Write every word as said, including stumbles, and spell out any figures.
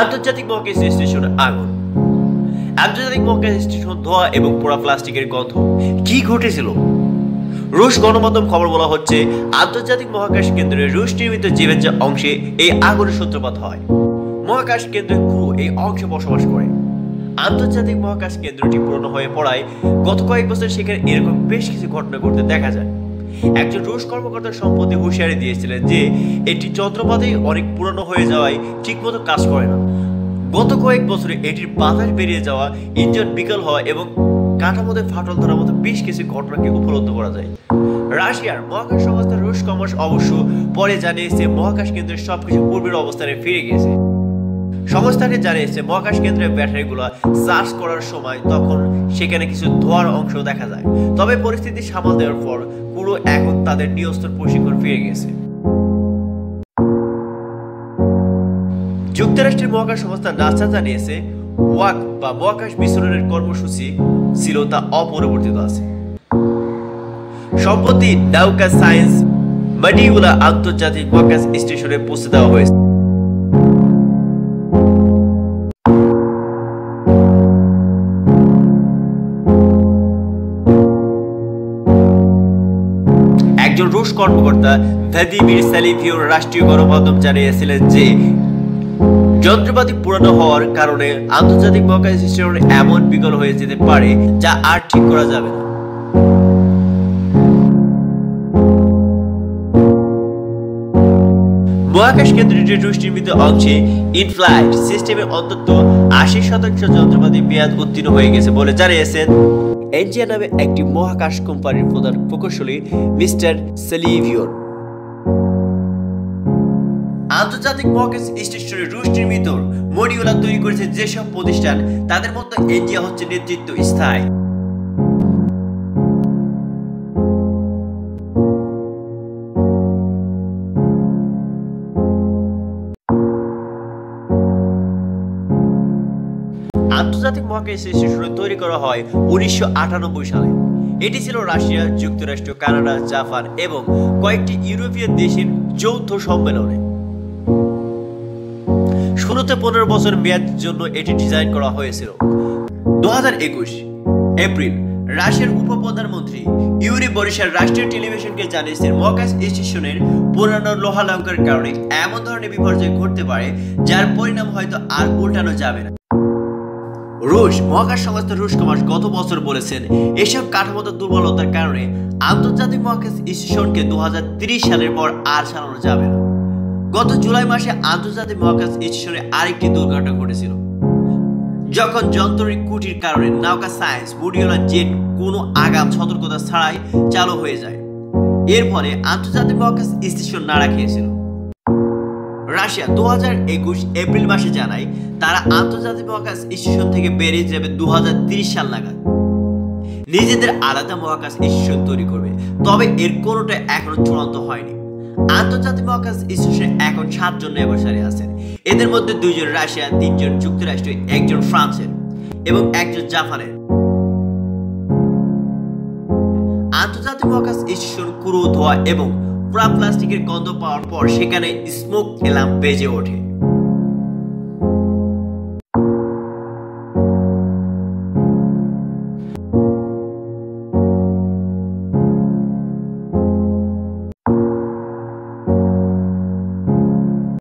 আন্তর্জাতিক মহাকাশ স্টেশন আগুন। আন্তর্জাতিক মহাকাশ স্টেশন ধোঁয়া এবং পোড়া প্লাস্টিকের গন্ধ। কি ঘটেছিল? রুশ গণমাধ্যম খবর বলা হচ্ছে, আন্তর্জাতিক মহাকাশ কেন্দ্রে রুশ নির্মিত জীবের যে অংশে এই আগুনের সূত্রপাত হয়। মহাকাশ কেন্দ্রের ক্রু এই অংশে বসবাস করে। আন্তর্জাতিক মহাকাশ কেন্দ্রটি পুরনো হয়ে পড়ায় গত কয়েক বছর সেখানে এরকম বেশ কিছু ঘটনা ঘটতে দেখা যায়। একজন রুশ কর্মকর্তা সম্প্রতি হুঁশিয়ারি দিয়েছিলেন যে এটি যন্ত্রপাতি অনেক পুরনো হয়ে যাওয়ায় ঠিকমতো কাজ করে না। গত কয়েক বছরে এটির বাতাস বেরিয়ে যাওয়া, ইঞ্জিন বিকল হওয়া এবং কাঠামোতে ফাটল ধরার মতো বেশ কিছু ঘটনাকে উপলব্ধ করা যায়। রাশিয়ার মহাকাশ সংস্থা রুসকমাস অবশ্য পরে জানিয়েছে মহাকাশ কেন্দ্রের সবকিছু পূর্বের অবস্থানে ফিরে গিয়েছে। সংস্থাটি জানিয়েছে মহাকাশ কেন্দ্রের ব্যাটারিগুলো চার্জ করার সময় তখন সেখানে কিছু ধোঁয়ার অংশ দেখা যায়। তবে পরিস্থিতি সামাল দেওয়ার পর পুরো এখন তাদের নিয়ন্ত্রণ প্রশিক্ষণ ফিরে গেছে। যুক্তরাষ্ট্রের মহাকাশ সংস্থা নাসা জানিয়েছে ওয়াক বা মহাকাশ বিচরণের কর্মসূচি ছিল তা অপরিবর্তিত আছে। সম্প্রতি নাউকা সায়েন্স মডিউলা আন্তর্জাতিক মহাকাশ স্টেশনে পৌঁছে দেওয়া হয়েছে। একজন রুশ কর্মকর্তা ভ্লাদিমির সালিভিও রাষ্ট্রীয় গণমাধ্যম জানিয়েছিলেন যে যন্ত্রপাতি পুরানো হওয়ার কারণে আন্তর্জাতিক মহাকাশ স্টেশন এমন বিকল হয়ে যেতে পারে যা আর ঠিক করা যাবে না। মহাকাশ কেন্দ্রটির রুশ নির্মিত অংশে ইনফ্লাইট সিস্টেমের অন্তত আশি শতাংশ যন্ত্রপাতি মেয়াদ উত্তীর্ণ হয়ে গেছে বলে জানিয়েছেন এনজিয়া নামে একটি মহাকাশ কোম্পানির প্রধান প্রকৌশলী মিস্টার সেলিভিওর। আন্তর্জাতিক মহাকাশ স্টেশনে রুশ নির্মিত মডিউলা তৈরি করেছে যেসব প্রতিষ্ঠান, তাদের মধ্যে এনজিয়া হচ্ছে নেতৃত্ব স্থায়ী। আন্তর্জাতিক মহাকাশ স্টেশন তৈরি করা হয় উনিশশো আটানব্বই সালে। এটি ছিল রাশিয়া, যুক্তরাষ্ট্র, কানাডা, জাপান এবং কয়েকটি ইউরোপীয় দেশের যৌথ সম্মেলনে। শুরুতে পনেরো বছর মেয়াদের জন্য এটি ডিজাইন করা হয়েছিল। দু হাজার একুশ এপ্রিল রাশিয়ার উপ প্রধানমন্ত্রী ইউরি বরিশাল রাষ্ট্রীয় টেলিভিশনকে জানিয়েছেন মহাকাশ স্টেশনের পুরানো লোহা লঙ্কার কারণে এমন ধরনের বিপর্যয় ঘটতে পারে যার পরিণাম হয়তো আর উল্টানো যাবে না। রুশ মহাকাশ সংস্থা রুসকমাস গত বছর বলেছেন এসব কাঠামোগত দুর্বলতার কারণে আন্তর্জাতিক মহাকাশ স্টেশনকে দু হাজার তিরিশ সালের পর আর চালানো যাবে না। গত জুলাই মাসে আন্তর্জাতিক মহাকাশ স্টেশনে আরেকটি দুর্ঘটনা ঘটেছিল, যখন যন্ত্রের কুটির কারণে নাউকা সায়েন্স মডিউলা জেট কোনো আগাম সতর্কতা ছাড়াই চালু হয়ে যায়। এর ফলে আন্তর্জাতিক মহাকাশ স্টেশন নাড়া খেয়েছিল। রাশিয়া দু হাজার একুশ এপ্রিল মাসে জানায় তারা আন্তর্জাতিক মহাকাশ স্টেশন থেকে বেরিয়ে যাবে দু হাজার তিরিশ সাল নাগাদ। নিজেদের আলাদা মহাকাশ স্টেশন তৈরি করবে, তবে এর কোনোটা এখনো চূড়ান্ত হয়নি। আন্তর্জাতিক মহাকাশ স্টেশনে এখন সাতজন কর্মচারী আছেন, এদের মধ্যে দুইজন রাশিয়া, তিনজন যুক্তরাষ্ট্র, একজন ফ্রান্সের এবং একজন জাপানের। আন্তর্জাতিক মহাকাশ স্টেশন পুরো ধোঁয়া এবং পুরা প্লাস্টিকের গন্ধ পাওয়ার পর সেখানে স্মোক অ্যালার্ম বেজে ওঠে।